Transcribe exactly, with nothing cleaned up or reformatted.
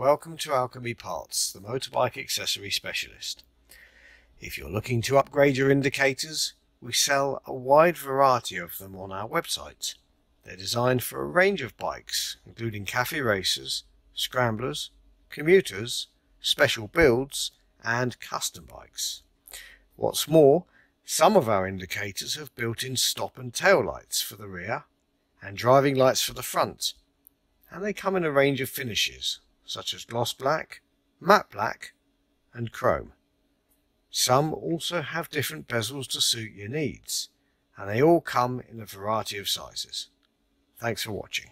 Welcome to Alchemy Parts, the motorbike accessory specialist. If you're looking to upgrade your indicators, we sell a wide variety of them on our website. They're designed for a range of bikes, including cafe racers, scramblers, commuters, special builds, and custom bikes. What's more, some of our indicators have built-in stop and tail lights for the rear and driving lights for the front, and they come in a range of finishes such as gloss black, matte black, and chrome. Some also have different bezels to suit your needs, and they all come in a variety of sizes. Thanks for watching.